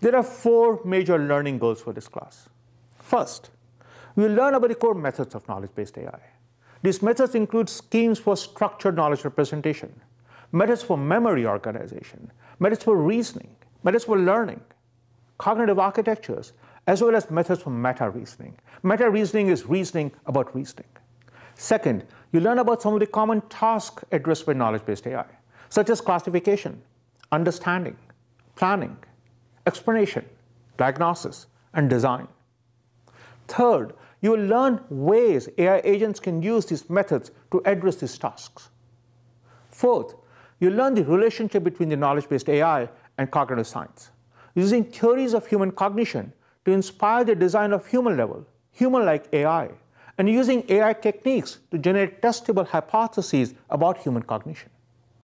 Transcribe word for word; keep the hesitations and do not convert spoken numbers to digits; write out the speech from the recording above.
There are four major learning goals for this class. First, we will learn about the core methods of knowledge-based A I. These methods include schemes for structured knowledge representation, methods for memory organization, methods for reasoning, methods for learning, cognitive architectures, as well as methods for meta-reasoning. Meta-reasoning is reasoning about reasoning. Second, you learn about some of the common tasks addressed by knowledge-based A I, such as classification, understanding, planning, explanation, diagnosis, and design. Third, you will learn ways A I agents can use these methods to address these tasks. Fourth, you learn the relationship between the knowledge-based A I and cognitive science, using theories of human cognition to inspire the design of human-level, human-like A I, and using A I techniques to generate testable hypotheses about human cognition.